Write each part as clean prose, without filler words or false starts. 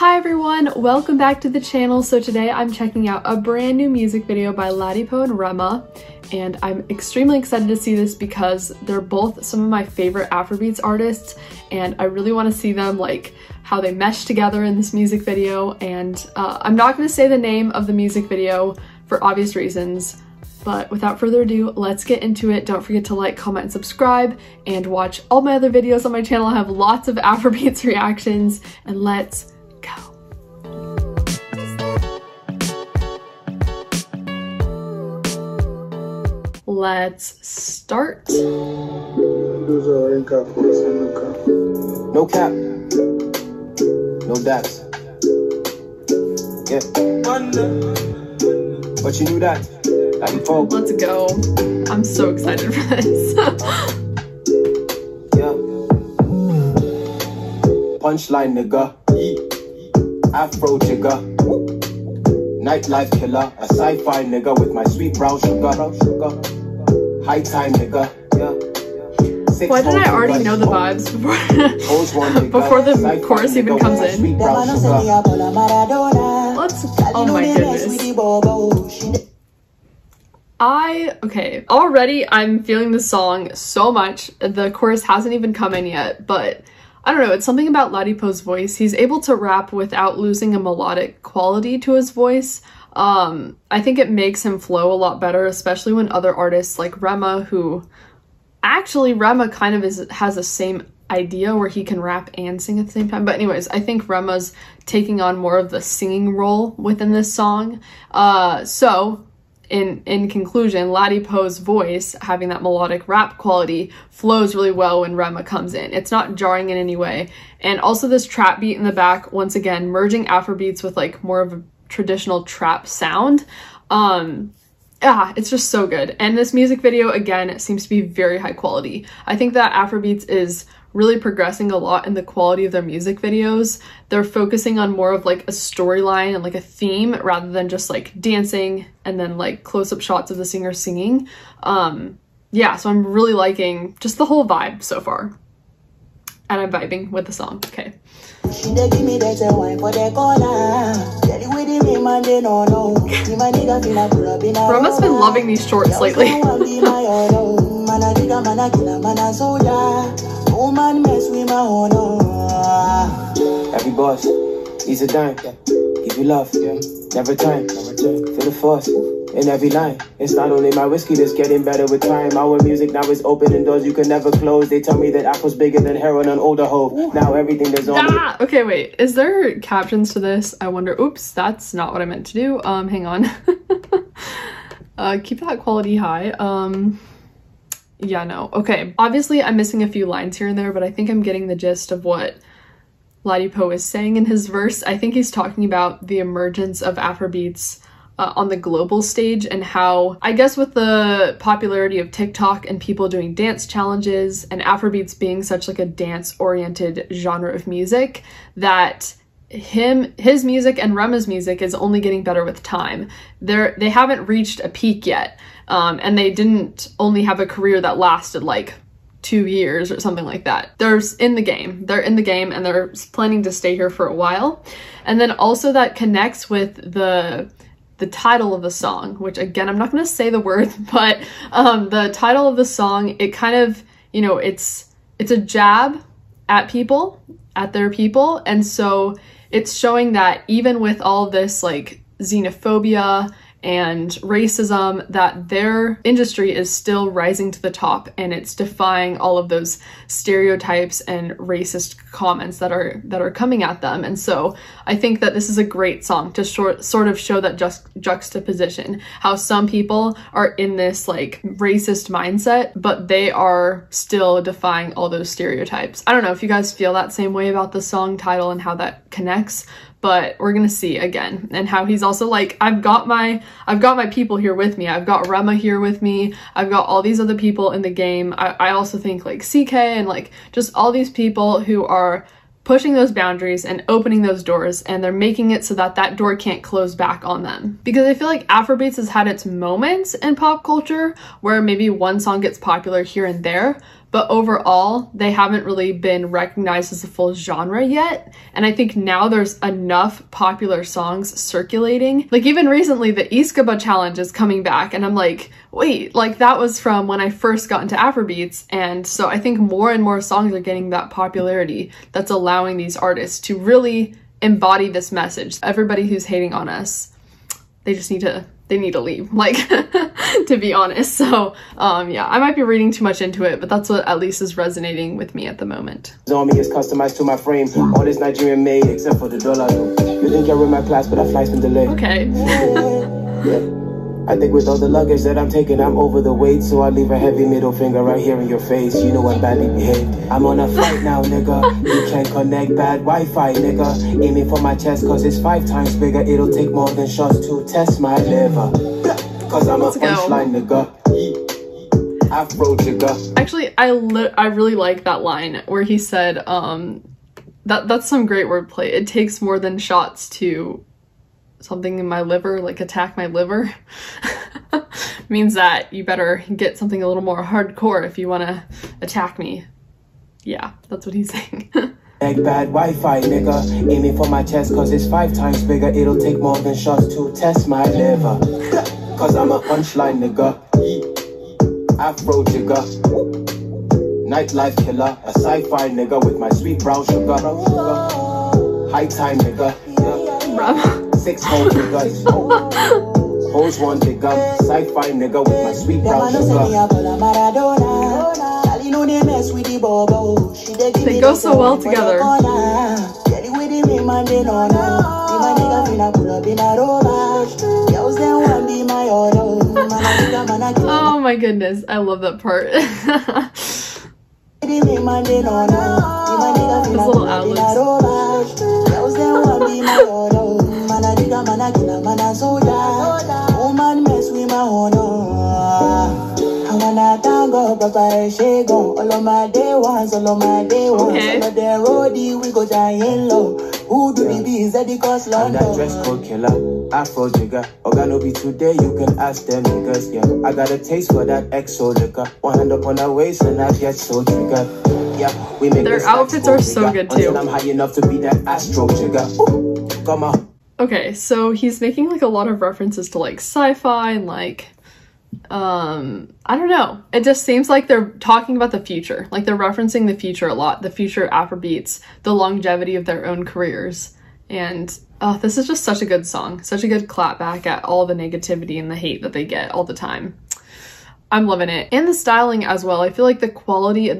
Hi everyone, welcome back to the channel. So today I'm checking out a brand new music video by Ladipoe and Rema, and I'm extremely excited to see this because they're both some of my favorite Afrobeats artists, and I really want to see them, like, how they mesh together in this music video. And I'm not going to say the name of the music video for obvious reasons, but without further ado, let's get into it. Don't forget to like, comment, and subscribe, and watch all my other videos on my channel. I have lots of Afrobeats reactions, and let's go. Let's start. No cap. No doubts. Yeah. But you knew that. Let's go. I'm so excited for this. Yeah. Punchline nigga. Afro Jigga. Nightlife killer. A sci-fi nigga with my sweet brown sugar. High time nigga. Yeah. Why did I already know the vibes before the chorus even comes in? Let's, oh my goodness. Okay, already I'm feeling this song so much. The chorus hasn't even come in yet, but I don't know, it's something about Ladipoe's voice. He's able to rap without losing a melodic quality to his voice. I think it makes him flow a lot better, especially when other artists like Rema, who actually Rema kind of has the same idea where he can rap and sing at the same time. But anyways, I think Rema's taking on more of the singing role within this song. In conclusion, Ladipoe's voice, having that melodic rap quality, flows really well when Rema comes in. It's not jarring in any way. And also this trap beat in the back, once again, merging Afrobeats with like more of a traditional trap sound. It's just so good. And this music video, again, seems to be very high quality. I think that Afrobeats is really progressing a lot in the quality of their music videos. They're focusing on more of like a storyline and like a theme rather than just like dancing and then like close-up shots of the singer singing. Yeah, so I'm really liking just the whole vibe so far. And I'm vibing with the song. Okay. Rema's been loving these shorts lately. Every boss, he's a dime. Give you love, never time. Feel the force in every line. It's not only my whiskey that's getting better with time. Our music now is opening doors you can never close. They tell me that Apple's bigger than heroin on older hope. Now everything is on. Okay, wait. Is there captions to this? I wonder. Oops, that's not what I meant to do. Hang on. Keep that quality high. Yeah, no. Okay. Obviously, I'm missing a few lines here and there, but I think I'm getting the gist of what Ladipoe is saying in his verse. I think he's talking about the emergence of Afrobeats on the global stage, and how, I guess with the popularity of TikTok and people doing dance challenges and Afrobeats being such like a dance-oriented genre of music, that his music and Rema's music is only getting better with time. They haven't reached a peak yet, and they didn't only have a career that lasted like 2 years or something like that. They're in the game and they're planning to stay here for a while. And then also that connects with the title of the song, which again, I'm not going to say the word, but the title of the song, it kind of, you know, it's a jab at people, at their people. And so it's showing that even with all this like xenophobia and racism, that their industry is still rising to the top, and it's defying all of those stereotypes and racist comments that are coming at them. And so I think that this is a great song to sort of show that juxtaposition, how some people are in this like racist mindset, but they are still defying all those stereotypes. I don't know if you guys feel that same way about the song title and how that connects, but we're gonna see again. And how he's also like, I've got my people here with me. I've got Rema here with me. I've got all these other people in the game. I also think like CK and like just all these people who are pushing those boundaries and opening those doors, and they're making it so that that door can't close back on them. Because I feel like Afrobeats has had its moments in pop culture where maybe one song gets popular here and there, but overall they haven't really been recognized as a full genre yet. And I think now there's enough popular songs circulating. Like even recently the Iskaba challenge is coming back and I'm like, wait, like that was from when I first got into Afrobeats. And so I think more and more songs are getting that popularity that's allowing these artists to really embody this message. Everybody who's hating on us, they just need to leave, like, to be honest. So yeah, I might be reading too much into it, but that's what at least is resonating with me at the moment. On me is customized to my frame. All this Nigerian made except for the dollar. You think I ruined my class, but I flight's been delayed. Okay. Yeah. I think with all the luggage that I'm taking, I'm over the weight, so I leave a heavy middle finger right here in your face. You know I badly behaved. I'm on a flight now, nigga. You can't connect bad Wi-Fi, nigga. Aiming for my chest, cause it's 5 times bigger. It'll take more than shots to test my liver. Cause I'm a punchline, nigga. Afro Jigga. Actually, I really like that line where he said, that's some great wordplay. It takes more than shots to something in my liver, like attack my liver. Means that you better get something a little more hardcore if you want to attack me. Yeah, that's what he's saying. Bad Wi-Fi, nigga. Aiming for my chest, cause it's 5 times bigger. It'll take more than shots to test my liver. Cause I'm a punchline, nigga. Afro Jigga. Nightlife killer. A sci-fi nigga with my sweet brown sugar. High time, nigga. Yeah. 6 whole niggas, hoes one nigga, sci-fi nigga with my sweet brown sugar. They go so well together. Oh my goodness, I love that part. This little outlet. I'm that dress code killer, Afro Jigga. Organo be today, you can ask them niggas, yeah. I got a taste for that exo liquor. One hand up on her waist and I get so triggered. Yeah, we make their outfits are so good too. I'm high enough to be that Afro Jigga. Come on. Okay, so he's making like a lot of references to like sci-fi and like, I don't know. It just seems like they're talking about the future. Like they're referencing the future a lot, the future of Afrobeats, the longevity of their own careers. And this is just such a good song, such a good clap back at all the negativity and the hate that they get all the time. I'm loving it. And the styling as well. I feel like the quality of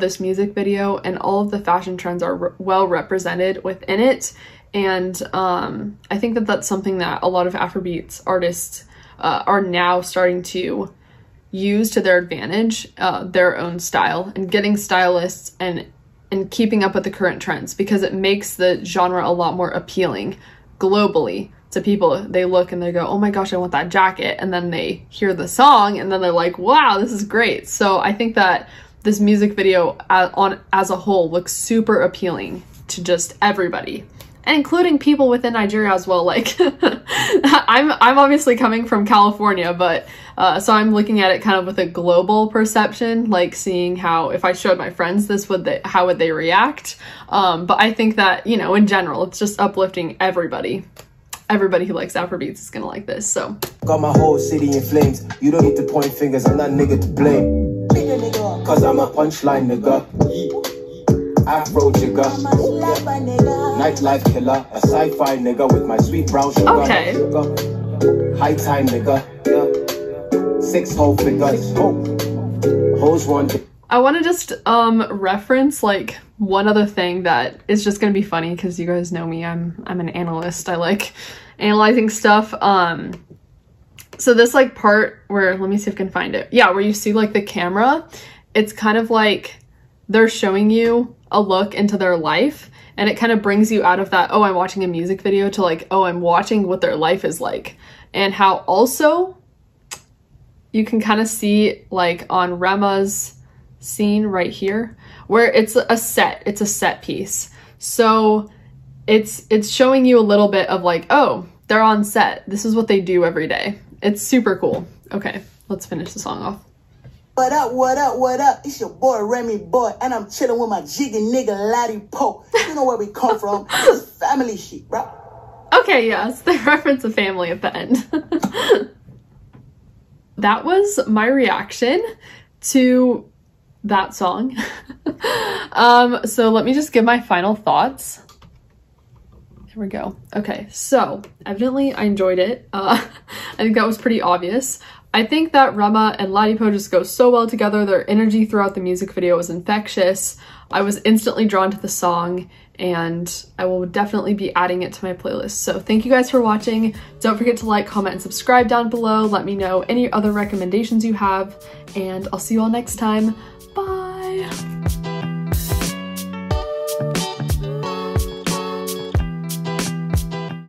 this music video and all of the fashion trends are well represented within it. And I think that that's something that a lot of Afrobeats artists are now starting to use to their advantage, their own style, and getting stylists and keeping up with the current trends, because it makes the genre a lot more appealing globally to people. They look and they go, oh my gosh, I want that jacket. And then they hear the song and then they're like, wow, this is great. So I think that this music video as a whole looks super appealing to just everybody. And including people within Nigeria as well. Like I'm obviously coming from California, but so I'm looking at it kind of with a global perception, like seeing how, if I showed my friends this, how would they react? But I think that, you know, in general, it's just uplifting everybody. Everybody who likes Afrobeats is gonna like this. So got my whole city in flames. You don't need to point fingers. I'm not nigga to blame. Cause I'm a punchline nigga. Afro Jigga, nightlife killer, a sci-fi nigga with my sweet brown sugar. Okay. High time nigga, yeah. 6 whole figures, hoes one. I want to just reference like one other thing that is just gonna be funny because you guys know me. I'm an analyst. I like analyzing stuff. So this like part where, let me see if I can find it. Yeah, where you see like the camera. It's kind of like they're showing you a look into their life, and it kind of brings you out of that, oh, I'm watching a music video, to like, oh, I'm watching what their life is like. And how also you can kind of see like on Rema's scene right here where it's a set piece. So it's showing you a little bit of like, oh, they're on set. This is what they do every day. It's super cool. Okay, let's finish the song off. What up, what up, what up? It's your boy, Remy Boy, and I'm chilling with my jiggy nigga, Ladipoe. You know where we come from. This is family shit, bro. Okay, yes, they reference a family at the end. That was my reaction to that song. So let me just give my final thoughts. There we go. Okay, so evidently I enjoyed it. I think that was pretty obvious. I think that Rema and Ladipoe just go so well together. Their energy throughout the music video was infectious. I was instantly drawn to the song, and I will definitely be adding it to my playlist. So thank you guys for watching. Don't forget to like, comment, and subscribe down below. Let me know any other recommendations you have, and I'll see you all next time.